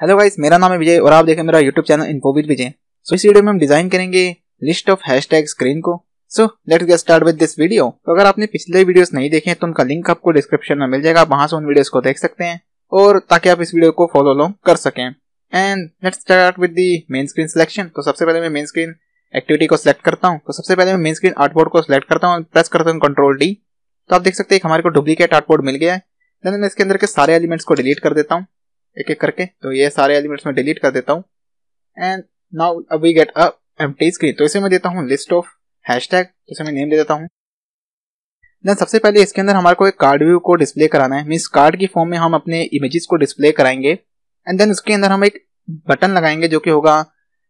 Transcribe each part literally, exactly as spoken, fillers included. Hello guys, मेरा नाम है विजय और आप देखें मेरा यूट्यूब चैनल इन्फोविद विजय। सो इस वीडियो में हम डिजाइन करेंगे लिस्ट ऑफ हैशटैग स्क्रीन को। So let's get start with this video. तो अगर आपने पिछले वीडियोस नहीं देखे तो उनका लिंक आपको डिस्क्रिप्शन में मिल जाएगा, आप वहां से उन वीडियोस को देख सकते हैं और ताकि आप इस वीडियो को फॉलो लॉन्ग कर सकें। And let's start with the main screen selection. तो सबसे पहले मैं मेन स्क्रीन एक्टिविटी को सिलेक्ट करता हूँ। तो सबसे पहले मैं मेन स्क्रीन आर्टबोर्ड को सिलेक्ट करता हूँ, प्रेस करता हूँ कंट्रोल डी। तो आप देख सकते हैं हमारे को डुप्लीकेट आर्टबोर्ड मिल गया है। देन मैं इसके अंदर के सारे एलिमेंट्स को डिलीट कर देता हूँ एक एक करके। तो ये सारे एलिमेंट्स में डिलीट कर देता हूँ। And now we get a empty screen. तो इसे मैं देता हूँ लिस्ट ऑफ हैशटैग, जिसे मैं नेम दे देता हूँ। देन सबसे पहले इसके अंदर हमारे को एक कार्ड व्यू को डिस्प्ले कराना है, मीन्स कार्ड की फॉर्म में हम अपने इमेजेस को डिस्प्ले कराएंगे। एंड देन उसके अंदर हम एक बटन लगाएंगे जो कि होगा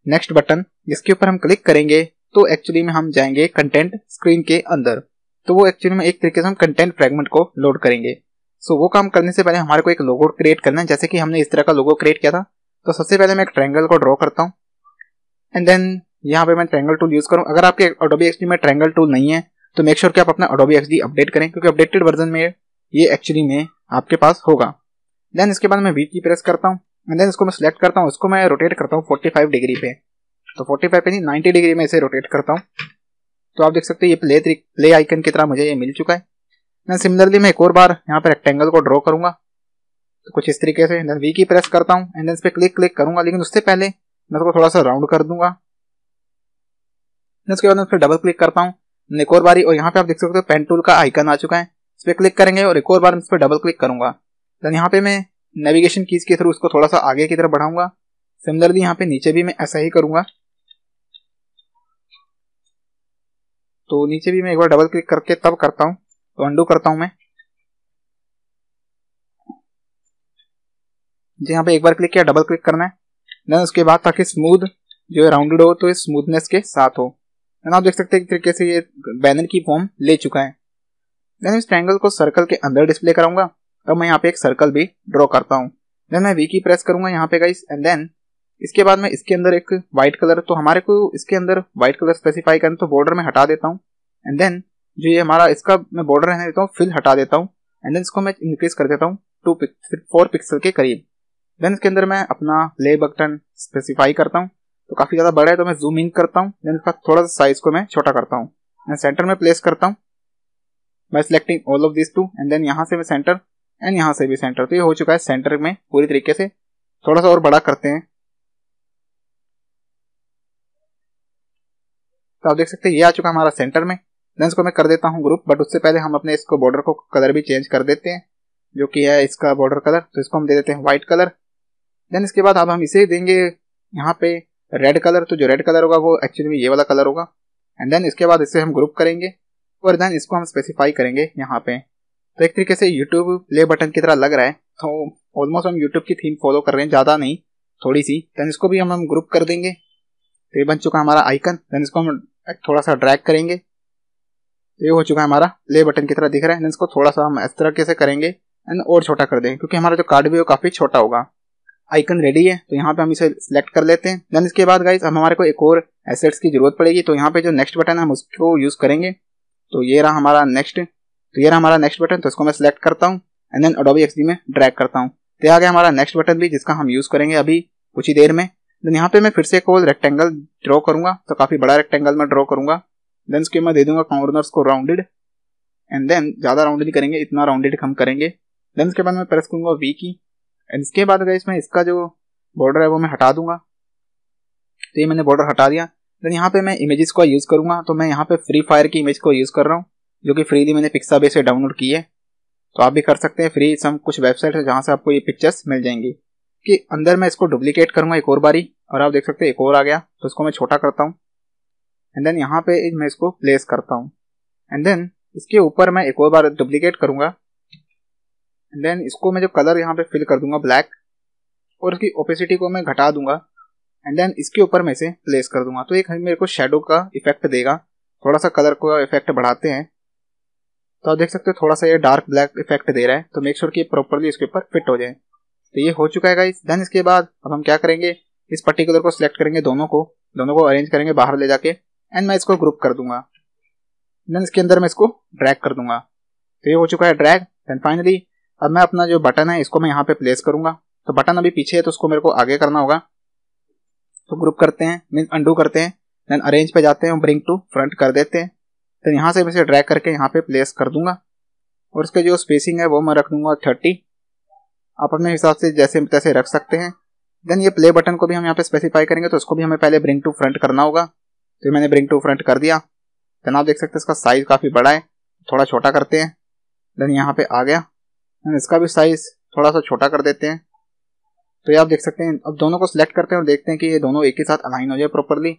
नेक्स्ट बटन, जिसके ऊपर हम क्लिक करेंगे तो एक्चुअली में हम जाएंगे कंटेंट स्क्रीन के अंदर। तो वो एक्चुअली में एक तरीके से हम कंटेंट फ्रेगमेंट को लोड करेंगे। सो so, वो काम करने से पहले हमारे को एक लोगो क्रिएट करना है, जैसे कि हमने इस तरह का लोगो क्रिएट किया था। तो सबसे पहले मैं एक ट्रायंगल को ड्रॉ करता हूँ एंड देन यहाँ पे मैं ट्रायंगल टूल यूज करूँ। अगर आपके एडोबी एक्सडी में ट्रायंगल टूल नहीं है तो मेक श्योर कि आप अपना एडोबी एक्सडी अपडेट करें, क्योंकि अपडेटेड वर्जन में ये एक्चुअली में आपके पास होगा। देन इसके बाद मैं वी की प्रेस करता हूँ एंड देन इसको मैं सिलेक्ट करता हूँ, उसको मैं रोटेट करता हूँ फोर्टी फाइव डिग्री पे। तो फोर्टी फाइव पे नहीं, नाइन्टी डिग्री में इसे रोटेट करता हूँ। तो आप देख सकते हैं ये प्ले प्ले आइकन की तरह मुझे ये मिल चुका है। मैं सिमिलरली मैं एक और बार यहाँ पर रेक्टेंगल को ड्रॉ करूंगा, तो कुछ इस तरीके से देन वी की प्रेस करता हूँ एंड देन इस पर क्लिक क्लिक करूंगा, लेकिन उससे पहले मैं उसको थोड़ा सा राउंड कर दूंगा। उसके बाद मैं फिर डबल क्लिक करता हूँ एक और बारी, और यहाँ पे आप देख सकते हो पेन टूल का आइकन आ चुका है। इस पर क्लिक करेंगे और एक और बार इस पर डबल क्लिक करूंगा। देन यहाँ पे मैं नेविगेशन कीज के थ्रू उसको थोड़ा सा आगे की तरफ बढ़ाऊंगा। सिमिलरली यहाँ पे नीचे भी मैं ऐसा ही करूंगा। तो नीचे भी मैं एक बार डबल क्लिक करके तब करता हूँ। तो अंडू करता हूं मैं जी, यहाँ पे एक बार क्लिक किया, डबल क्लिक करना है। देन उसके बाद ताकि स्मूथ जो है राउंडेड हो, तो ये स्मूथनेस के साथ हो। देन आप देख सकते हैं एक तरीके से ये बैनर की फॉर्म ले चुका है। देन इस ट्रायंगल को सर्कल के अंदर डिस्प्ले कराऊंगा। अब मैं यहाँ पे एक सर्कल भी ड्रॉ करता हूँ। देन मैं वी की प्रेस करूंगा यहाँ पे गाइस एंड देन इसके बाद मैं इसके अंदर एक व्हाइट कलर, तो हमारे को इसके अंदर व्हाइट कलर स्पेसिफाई करना, तो बॉर्डर में हटा देता हूँ। एंड देन जो ये हमारा इसका मैं बॉर्डर रहने देता हूँ, फिल हटा देता हूँ एंड देन इसको मैं इंक्रीज कर देता हूँ टू फोर पिक्सल के करीब। देन इसके अंदर मैं अपना प्ले बटन स्पेसिफाई करता हूँ। तो काफी ज्यादा बड़ा है तो मैं जूम इन करता हूँ। देन इसका थोड़ा सा साइज को मैं छोटा करता हूँ एंड सेंटर में प्लेस करता हूँ by selecting all of this to and then यहाँ से मैं सेंटर एंड यहाँ से भी सेंटर। तो ये हो चुका है सेंटर में पूरी तरीके से। थोड़ा सा और बड़ा करते हैं तो आप देख सकते हैं ये आ चुका हमारा सेंटर में। देन इसको मैं कर देता हूँ ग्रुप, बट उससे पहले हम अपने इसको बॉर्डर को कलर भी चेंज कर देते हैं, जो कि है इसका बॉर्डर कलर। तो इसको हम दे देते हैं व्हाइट कलर। देन इसके बाद अब हम इसे देंगे यहाँ पे रेड कलर। तो जो रेड कलर होगा वो एक्चुअली में ये वाला कलर होगा। एंड देन इसके बाद इसे हम ग्रुप करेंगे और देन इसको हम स्पेसिफाई करेंगे यहाँ पे। तो एक तरीके से यूट्यूब प्ले बटन की तरह लग रहा है। तो ऑलमोस्ट हम यूट्यूब की थीम फॉलो कर रहे हैं, ज़्यादा नहीं, थोड़ी सी। देन इसको भी हम हम ग्रुप कर देंगे। तो ये बन चुका हमारा आइकन। देन इसको हम थोड़ा सा ड्रैग करेंगे, ये हो चुका है हमारा प्ले बटन की तरह दिख रहा है। इसको थोड़ा सा हम इस तरह कैसे करेंगे एंड और छोटा कर देंगे, क्योंकि हमारा जो कार्ड भी वो काफी छोटा होगा। आइकन रेडी है तो यहाँ पे हम इसे सिलेक्ट कर लेते हैं। देन इसके बाद गाइस अब हमारे को एक और एसेट्स की जरूरत पड़ेगी। तो यहाँ पे जो नेक्स्ट बटन है हम उसको यूज करेंगे। तो ये रहा हमारा नेक्स्ट, तो ये रहा हमारा नेक्स्ट बटन। तो इसको मैं सिलेक्ट करता हूँ एंड देन एडोबी एक्सडी में ड्रैग करता हूँ। तो आ गया हमारा नेक्स्ट बटन भी, जिसका हम यूज करेंगे अभी कुछ ही देर में। देन यहाँ पे मैं फिर से एक और रेक्टेंगल ड्रॉ करूंगा। तो काफी बड़ा रेक्टेंगल मैं ड्रॉ करूंगा। देन इसके मैं दे दूंगा कॉर्नर्स को राउंडेड एंड देन ज्यादा राउंडेड नहीं करेंगे, इतना राउंडेड हम करेंगे। देन इसके बाद मैं प्रेस करूंगा वी की एंड इसके बाद गाइस मैं इसका जो बॉर्डर है वो मैं हटा दूंगा। तो ये मैंने बॉर्डर हटा दिया। देन यहाँ पे मैं इमेजेस को यूज करूंगा। तो मैं यहाँ पे फ्री फायर की इमेज को यूज कर रहा हूँ, जो कि फ्रीली मैंने पिक्साबे से डाउनलोड की है। तो आप भी कर सकते हैं, फ्री सम कुछ वेबसाइट है जहाँ से आपको ये पिक्चर्स मिल जाएंगी। कि अंदर मैं इसको डुप्लीकेट करूंगा एक और बारी, और आप देख सकते हैं एक और आ गया। तो इसको मैं छोटा करता हूँ एंड देन यहाँ पे मैं इसको प्लेस करता हूँ एंड देन इसके ऊपर मैं एक और बार डुप्लीकेट करूंगा एंड देन इसको मैं जो कलर यहाँ पे फिल कर दूंगा ब्लैक, और इसकी ओपेसिटी को मैं घटा दूंगा एंड देन इसके ऊपर मैं इसे प्लेस कर दूंगा। तो एक मेरे को शेडो का इफेक्ट देगा। थोड़ा सा कलर को इफेक्ट बढ़ाते हैं। तो आप देख सकते हो थोड़ा सा ये डार्क ब्लैक इफेक्ट दे रहा है। तो मेक श्योर कि प्रॉपरली इसके ऊपर फिट हो जाए। तो ये हो चुका है गाइस। देन इसके बाद अब हम क्या करेंगे, इस पर्टिकुलर को सिलेक्ट करेंगे, दोनों को दोनों को अरेंज करेंगे बाहर ले जाके एंड मैं इसको ग्रुप कर दूंगा। देन इसके अंदर मैं इसको ड्रैग कर दूंगा। तो ये हो चुका है ड्रैग। देन फाइनली अब मैं अपना जो बटन है इसको मैं यहाँ पे प्लेस करूंगा। तो बटन अभी पीछे है तो उसको मेरे को आगे करना होगा। तो ग्रुप करते हैं, मीन अंडू करते हैं, देन अरेंज पे जाते हैं, ब्रिंग टू फ्रंट कर देते हैं। तो यहाँ से मैं इसे ड्रैग करके यहाँ पे प्लेस कर दूंगा और उसके जो स्पेसिंग है वो मैं रख दूंगा थर्टी। आप अपने हिसाब से जैसे तैसे रख सकते हैं। देन ये प्ले बटन को भी हम यहाँ पे स्पेसिफाई करेंगे तो उसको भी हमें पहले ब्रिंग टू फ्रंट करना होगा। तो मैंने ब्रिंग टू फ्रंट कर दिया। देन आप देख सकते हैं इसका साइज काफ़ी बड़ा है, थोड़ा छोटा करते हैं। देन यहाँ पे आ गया, देन इसका भी साइज थोड़ा सा छोटा कर देते हैं। तो ये आप देख सकते हैं। अब दोनों को सिलेक्ट करते हैं और देखते हैं कि ये दोनों एक ही साथ अलाइन हो जाए प्रॉपरली।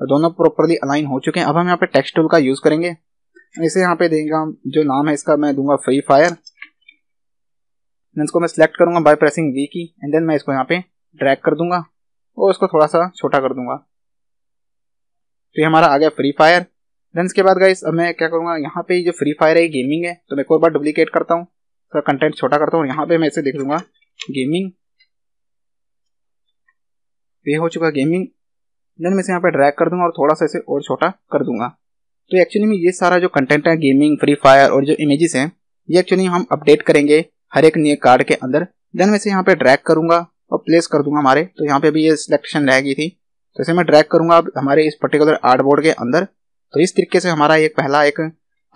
और दोनों प्रॉपरली अलाइन हो चुके हैं। अब हम यहाँ पे टेक्स्ट टूल का यूज़ करेंगे। इसे यहाँ पे देंगे हम, जो नाम है इसका मैं दूंगा फ्री फायर। देन इसको मैं सिलेक्ट करूंगा by pressing V key, and then मैं इसको यहाँ पे ड्रैग कर दूंगा और इसको थोड़ा सा छोटा कर दूंगा। तो ये हमारा आ गया फ्री फायर। देन इसके बाद गाइस अब मैं क्या करूंगा, यहाँ पे जो फ्री फायर है ये गेमिंग है, तो मैं एक और बार डुप्लीकेट करता हूँ, इसका कंटेंट छोटा करता हूँ और यहाँ पे मैं इसे देख लूंगा गेमिंग। ये हो चुका गेमिंग। देन मैं इसे यहाँ पे ड्रैग कर दूंगा और थोड़ा सा इसे और छोटा कर दूंगा। तो एक्चुअली में ये सारा जो कंटेंट है गेमिंग, फ्री फायर और जो इमेजेस हैं, ये एक्चुअली हम अपडेट करेंगे हर एक नए कार्ड के अंदर। देन मैं इसे यहाँ पे ड्रैग करूंगा और प्लेस कर दूंगा हमारे, तो यहाँ पे भी ये सिलेक्शन रह गई थी तो इसे मैं ड्रैग करूंगा अब हमारे इस पर्टिकुलर आर्ट बोर्ड के अंदर। तो इस तरीके से हमारा एक पहला एक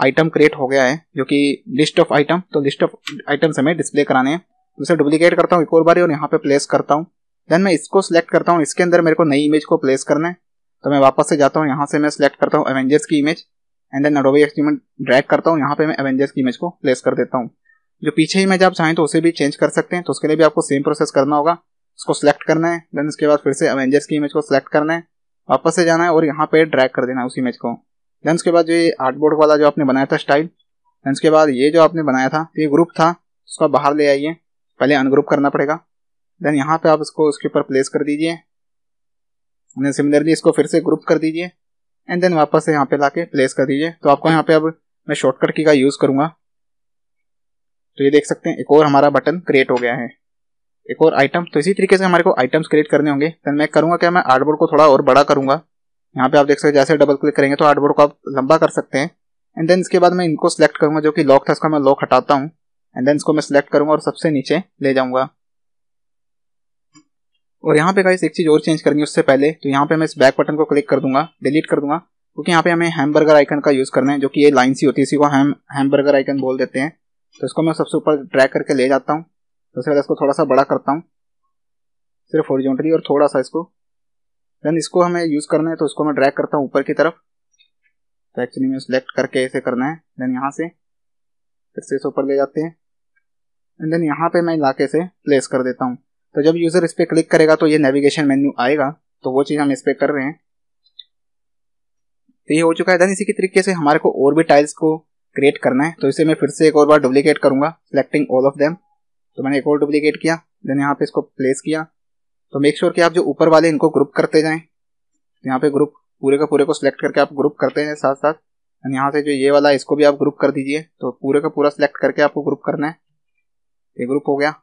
आइटम क्रिएट हो गया है जो कि लिस्ट ऑफ आइटम। तो लिस्ट ऑफ आइटम्स हमें डिस्प्ले कराने हैं। तो उसे डुप्लीकेट करता हूँ एक और बार और यहाँ पे प्लेस करता हूँ। देन मैं इसको सिलेक्ट करता हूँ, इसके अंदर मेरे को नई इमेज को प्लेस करना है। तो मैं वापस से जाता हूँ, यहाँ से मैं सिलेक्ट करता हूँ एवेंजर्स की image, and then Adobe XD में ड्रैग करता हूँ, यहाँ पे मैं एवेंजर्स की इमेज को प्लेस कर देता हूँ। जो पीछे इमेज आप चाहें तो उसे भी चेंज कर सकते हैं। तो उसके लिए भी आपको सेम प्रोसेस करना होगा, उसको सिलेक्ट करना है, देन उसके बाद फिर से एवेंजर्स की इमेज को सिलेक्ट करना है, वापस से जाना है और यहाँ पे ड्रैग कर देना है उस इमेज को। देन उसके बाद जो ये आर्टबोर्ड वाला जो आपने बनाया था स्टाइल, देन उसके बाद ये जो आपने बनाया था ये ग्रुप था, उसका बाहर ले आइए, पहले अनग्रुप करना पड़ेगा। देन यहाँ पे आप इसको उसके ऊपर प्लेस कर दीजिए, देन सिमिलरली इसको फिर से ग्रुप कर दीजिए, एंड देन वापस से यहाँ पे लाके प्लेस कर दीजिए। तो आपको यहाँ पे अब मैं शॉर्टकट की का यूज़ करूँगा। तो ये देख सकते हैं एक और हमारा बटन क्रिएट हो गया है, एक और आइटम। तो इसी तरीके से हमारे को आइटम्स क्रिएट करने होंगे। तो मैं करूँगा क्या, मैं आर्टबोर्ड को थोड़ा और बड़ा करूँगा। यहाँ पे आप देख सकते हैं जैसे डबल क्लिक करेंगे तो आर्टबोर्ड को आप लंबा कर सकते हैं। एंड देन इसके बाद मैं इनको सिलेक्ट करूँगा, जो कि लॉक था इसका मैं लॉक हटाता हूँ, एंड देन इसको मैं सिलेक्ट करूँगा और सबसे नीचे ले जाऊँगा। और यहाँ पे गाइस एक चीज़ और चेंज करनी है उससे पहले, तो यहाँ पे मैं इस बैक बटन को क्लिक कर दूंगा, डिलीट कर दूंगा, क्योंकि यहाँ पे हमें हैमबर्गर आइकन का यूज़ करना है, जो कि ये लाइन सी होती है, इसी को हैम हैमबर्गर आइकन बोल देते हैं। तो इसको मैं सबसे ऊपर ड्रैग करके ले जाता हूँ, उसके बाद इसको थोड़ा सा बड़ा करता हूँ सिर्फ हॉरिजॉन्टली, और थोड़ा सा इसको, देन इसको हमें यूज़ करना है तो उसको मैं ड्रैग करता हूँ ऊपर की तरफ। तो एक्चुअली मैं सिलेक्ट करके ऐसे करना है, देन यहाँ से फिर से इसे ऊपर ले जाते हैं, एंड देन यहाँ पर मैं लाके से प्लेस कर देता हूँ। तो जब यूज़र इस पर क्लिक करेगा तो ये नेविगेशन मेन्यू आएगा, तो वो चीज़ हम इस पर कर रहे हैं। तो ये हो चुका है। देन इसी के तरीके से हमारे को और भी टाइल्स को क्रिएट करना है। तो इसे मैं फिर से एक और बार डुप्लीकेट करूँगा, सिलेक्टिंग ऑल ऑफ देम। तो मैंने एक और डुप्लीकेट किया, देन यहाँ पे इसको प्लेस किया। तो मेक श्योर कि आप जो ऊपर वाले इनको ग्रुप करते जाएँ, यहाँ पे ग्रुप पूरे का पूरे को सिलेक्ट करके आप ग्रुप करते हैं साथ साथ। एंड यहाँ से जो ये वाला इसको भी आप ग्रुप कर दीजिए, तो पूरे का पूरा सिलेक्ट करके आपको ग्रुप करना है। ये ग्रुप हो गया।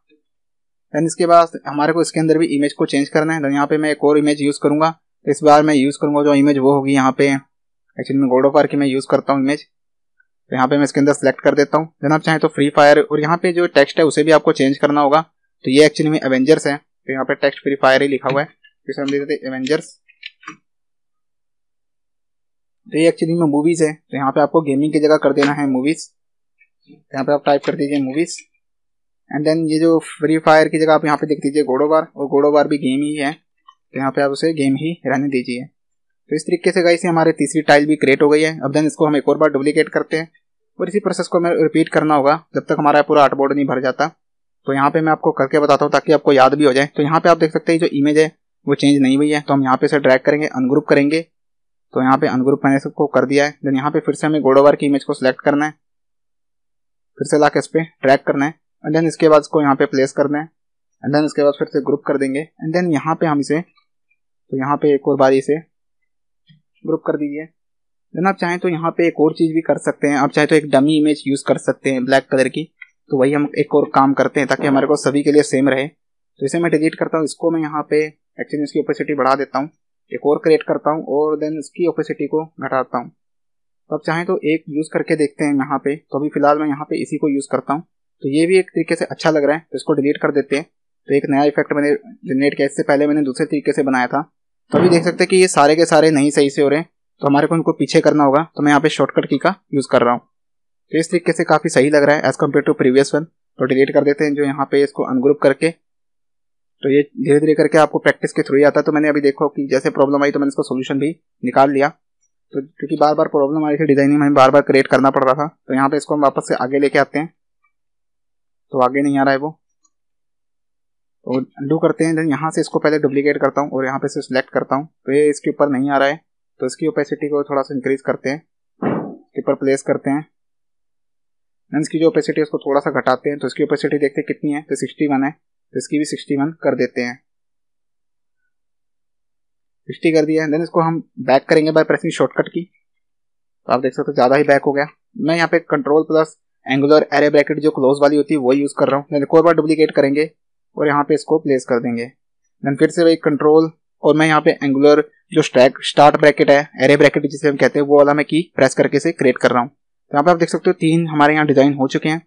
देन इसके बाद हमारे को इसके अंदर भी इमेज को चेंज करना है। देन यहाँ पे मैं एक और इमेज यूज़ करूँगा। इस बार मैं यूज़ करूँगा जो इमेज वो होगी, यहाँ पे एक्चुअली मैं गॉड ऑफ वार की मैं यूज़ करता हूँ इमेज। तो यहाँ पे मैं इसके अंदर सेलेक्ट कर देता हूँ। देन आप चाहें तो फ्री फायर, और यहाँ पे जो टेक्स्ट है उसे भी आपको चेंज करना होगा। तो ये एक्चुअली में एवेंजर्स है, तो यहाँ पे टेक्स्ट फ्री फायर ही लिखा हुआ है, तो हम देते थे एवेंजर्स। तो ये एक्चुअली में मूवीज़ है, तो यहाँ पे आपको गेमिंग की जगह कर देना है मूवीज़। यहाँ पे आप टाइप कर दीजिए मूवीज़, एंड देन ये जो फ्री फायर की जगह आप यहाँ पे देख दीजिए गोड ऑफ वार, और गोड ऑफ वार भी गेम ही है, तो यहाँ पे आप उसे गेम ही रहने दीजिए। तो इस तरीके से गाइस हमारे तीसरी टाइल भी क्रिएट हो गई है। अब देन इसको हम एक और बार डुप्लीकेट करते हैं और इसी प्रोसेस को हमें रिपीट करना होगा जब तक हमारा पूरा आर्टबोर्ड नहीं भर जाता। तो यहाँ पे मैं आपको करके बताता हूँ ताकि आपको याद भी हो जाए। तो यहाँ पे आप देख सकते हैं जो इमेज है वो चेंज नहीं हुई है, तो हम यहाँ पे इसे ड्रैग करेंगे, अनग्रुप करेंगे। तो यहाँ पे अनग्रुप मैंने सबको कर दिया है। देन यहाँ पे फिर से हमें गोड ऑफ वार की इमेज को सिलेक्ट करना है, फिर से लाके इस पर ड्रैग करना है, एंड देन इसके बाद इसको यहाँ पे प्लेस करना है, एंड देन इसके बाद फिर से ग्रुप कर देंगे, एंड देन यहाँ पे हम इसे, तो यहाँ पे एक और बारी इसे ग्रुप कर दीजिए। देन आप चाहें तो यहाँ पे एक और चीज़ भी कर सकते हैं, आप चाहें तो एक डमी इमेज यूज़ कर सकते हैं ब्लैक कलर की, तो वही हम एक और काम करते हैं ताकि हमारे को सभी के लिए सेम रहे। तो इसे मैं डिलीट करता हूँ, इसको मैं यहाँ पे एक्चुअली इसकी ओपेसिटी बढ़ा देता हूँ, एक और क्रिएट करता हूँ, और देन इसकी ओपेसिटी को घटाता हूँ। तो आप चाहें तो एक यूज़ करके देखते हैं यहाँ पे, तो अभी फिलहाल मैं यहाँ पे इसी को यूज़ करता हूँ। तो ये भी एक तरीके से अच्छा लग रहा है, तो इसको डिलीट कर देते हैं। तो एक नया इफेक्ट मैंने जनरेट किया, इससे पहले मैंने दूसरे तरीके से बनाया था। तो अभी देख सकते हैं कि ये सारे के सारे नहीं सही से हो रहे हैं, तो हमारे को इनको पीछे करना होगा। तो मैं यहाँ पे शॉर्टकट की का यूज़ कर रहा हूँ। तो इस तरीके से काफ़ी सही लग रहा है as compare to previous one. तो डिलीट कर देते हैं जो यहाँ पे, इसको अनग्रुप करके। तो ये धीरे धीरे करके आपको प्रैक्टिस के थ्रू ही आता है। तो मैंने अभी देखो कि जैसे प्रॉब्लम आई तो मैंने इसका सोल्यूशन भी निकाल लिया। तो क्योंकि बार बार प्रॉब्लम आई थी डिजाइनिंग में, बार बार क्रिएट करना पड़ रहा था। तो यहाँ पे इसको हम वापस से आगे लेके आते हैं, तो आगे नहीं आ रहा है वो, तो अंडू करते हैं। देन यहाँ से इसको पहले डुप्लीकेट करता हूँ और यहाँ पे से सिलेक्ट करता हूँ। तो ये इसके ऊपर नहीं आ रहा है, तो इसकी ओपेसिटी को थोड़ा सा इंक्रीज करते हैं, इसके ऊपर प्लेस करते हैं। देन इसकी जो ओपेसिटी है उसको थोड़ा सा घटाते हैं। तो इसकी ओपेसिटी देखते हैं कितनी है, तो सिक्सटी वन है, तो इसकी भी सिक्सटी वन कर देते हैं, सिक्सटी कर दिया है। देन इसको हम बैक करेंगे बाय प्रेसिंग शॉर्टकट की। तो आप देख सकते हो ज़्यादा ही बैक हो गया। मैं यहाँ पे control plus angular array bracket जो क्लोज वाली होती है वो यूज़ कर रहा हूँ। देन एक और बार डुप्लीकेट करेंगे और यहाँ पे इसको प्लेस कर देंगे। देन फिर से वही कंट्रोल, और मैं यहाँ पे एंगुलर जो स्टैक स्टार्ट ब्रैकेट है, एरे ब्रैकेट जिसे हम कहते हैं, वो वाला मैं की प्रेस करके से क्रिएट कर रहा हूँ। तो यहाँ पे आप देख सकते हो तीन हमारे यहाँ डिजाइन हो चुके हैं।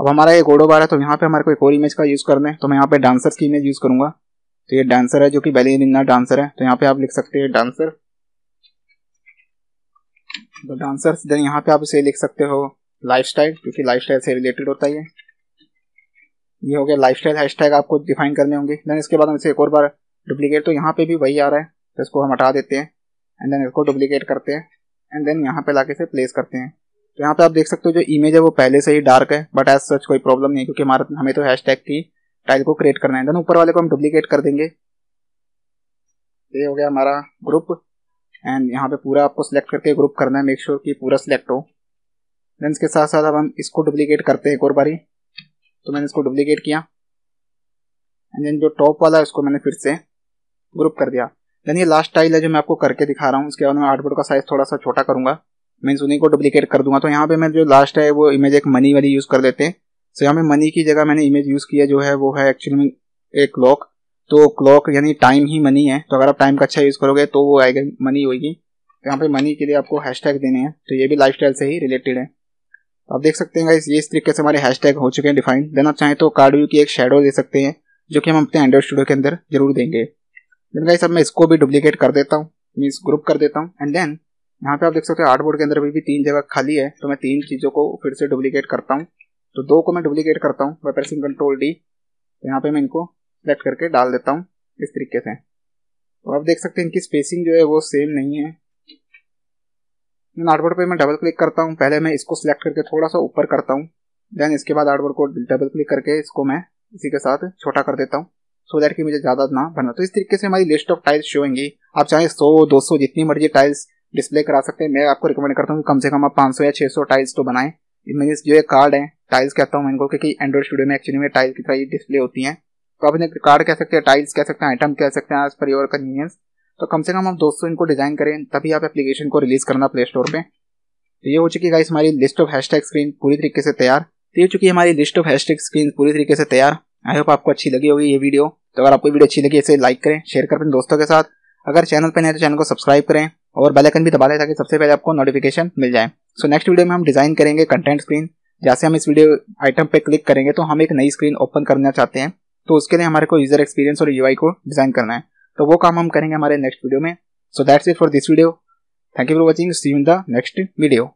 अब हमारा ये गोडो बार है, तो यहाँ पे हमारे को एक और इमेज का यूज़ करना है। तो मैं यहाँ पे डांसर्स की इमेज यूज़ करूँगा। तो ये डांसर है जो कि बैलेरिना डांसर है। तो यहाँ पे आप लिख सकते हैं डांसर, तो डांसर्स। देन यहाँ पे आप इसे लिख सकते हो लाइफस्टाइल, क्योंकि लाइफस्टाइल से रिलेटेड होता है। ये हो गया लाइफस्टाइल, हैशटैग आपको डिफाइन करने होंगे। देन इसके बाद हम इसे एक और बार डुप्लीकेट, तो यहाँ पे भी वही आ रहा है, तो इसको हम हटा देते हैं। एंड देन इसको डुप्लीकेट करते हैं एंड देन यहाँ पे लाके से प्लेस करते हैं। तो यहाँ पे आप देख सकते हो जो इमेज है वो पहले से ही डार्क है, बट एज सच कोई प्रॉब्लम नहीं है, क्योंकि हमारा हमें तो हैशटैग की टाइल को क्रिएट करना है। देन ऊपर वाले को हम डुप्लीकेट कर देंगे। ये हो गया हमारा ग्रुप, एंड यहाँ पे पूरा आपको सिलेक्ट करके ग्रुप करना है, मेक श्योर कि पूरा सिलेक्ट हो। देन इसके साथ साथ अब हम इसको डुप्लीकेट करते हैं एक और बारी। तो मैंने इसको डुप्लीकेट किया एंड देन जो टॉप वाला है उसको मैंने फिर से ग्रुप कर दिया। देन ये लास्ट टाइल है जो मैं आपको करके दिखा रहा हूँ। उसके बाद मैं आर्टबोर्ड का साइज थोड़ा सा छोटा करूँगा, मीन्स उन्हीं को डुप्लीकेट कर दूंगा। तो यहाँ पे मैं जो लास्ट है वो इमेज एक मनी वाली यूज़ कर देते हैं। सो यहाँ पे मनी की जगह मैंने इमेज यूज़ किया जो है वो है एक्चुअली में एक क्लॉक। तो क्लॉक यानी टाइम ही मनी है, तो अगर आप टाइम का अच्छा यूज़ करोगे तो वो आएगा मनी होगी। तो यहाँ पे मनी के लिए आपको हैशटैग देने हैं, तो ये भी लाइफस्टाइल से ही रिलेटेड है। तो आप देख सकते हैं गाइस, ये इस तरीके से हमारे हैशटैग हो चुके हैं डिफाइन। देन आप चाहें तो कार्ड व्यू की एक शेडो दे सकते हैं, जो कि हम अपने एंड्रॉइड स्टूडियो के अंदर जरूर देंगे। देन गाइस अब मैं इसको भी डुप्लीकेट कर देता हूँ, मीन्स ग्रुप कर देता हूँ। एंड देन यहाँ पे आप देख सकते हो आर्टबोर्ड के अंदर अभी भी तीन जगह खाली है, तो मैं तीन चीज़ों को फिर से डुप्लीकेट करता हूँ। तो दो को मैं डुप्लीकेट करता हूँ बाय प्रेसिंग कंट्रोल डी। तो यहाँ पे मैं इनको सेलेक्ट करके डाल देता हूँ इस तरीके से। तो आप देख सकते हैं इनकी स्पेसिंग जो है वो सेम नहीं है। आर्टबोर्ड पे मैं डबल क्लिक करता हूँ, पहले मैं इसको सिलेक्ट करके थोड़ा सा ऊपर करता हूँ। देन इसके बाद आर्टबोर्ड को डबल क्लिक करके इसको मैं इसी के साथ छोटा कर देता हूँ, सो दैट कि मुझे ज़्यादा ना भरना। तो इस तरीके से हमारी लिस्ट ऑफ टाइल्स शो होंगी। आप चाहे सौ दो सौ जितनी मर्जी टाइल्स डिस्प्ले करा सकते हैं। मैं आपको रिकमेंड करता हूँ कम से कम आप पाँच सौ या छः सौ टाइल्स तो बनाएं। मैंने जो ये कार्ड है, टाइल्स कहता हूँ मैं इनको, क्योंकि एंड्रॉइड स्टूडियो में एक्चुअली में टाइल की तरह डिस्प्ले होती हैं। तो आप इन्हें कार्ड कह सकते हैं, टाइल्स कह सकते हैं, आइटम कह सकते हैं, एज पर योर कन्वीनियंस। तो कम से कम आप दो सौ इनको डिज़ाइन करें, तभी आप एप्लीकेशन को रिलीज़ करना प्ले स्टोर पर। तो ये हो चुकी गाइस हमारी लिस्ट ऑफ हैशटैग स्क्रीन पूरी तरीके से तैयार। तो ये चुकी हमारी लिस्ट ऑफ हैशटैग स्क्रीन पूरी तरीके से तैयार। आई होप आपको अच्छी लगी होगी ये वीडियो। तो अगर आपको वीडियो अच्छी लगी इसे लाइक करें, शेयर करें अपने दोस्तों के साथ। अगर चैनल पर नहीं है तो चैनल को सब्सक्राइब करें और बेल आइकन भी दबा दें, ताकि सबसे पहले आपको नोटिफिकेशन मिल जाए। सो नेक्स्ट वीडियो में हम डिज़ाइन करेंगे कंटेंट स्क्रीन। जैसे हम इस वीडियो आइटम पे क्लिक करेंगे तो हम एक नई स्क्रीन ओपन करना चाहते हैं, तो उसके लिए हमारे को यूजर एक्सपीरियंस और यूआई को डिज़ाइन करना है। तो वो काम हम करेंगे हमारे नेक्स्ट वीडियो में। So that's it for this video. Thank you for watching, see you in the next video.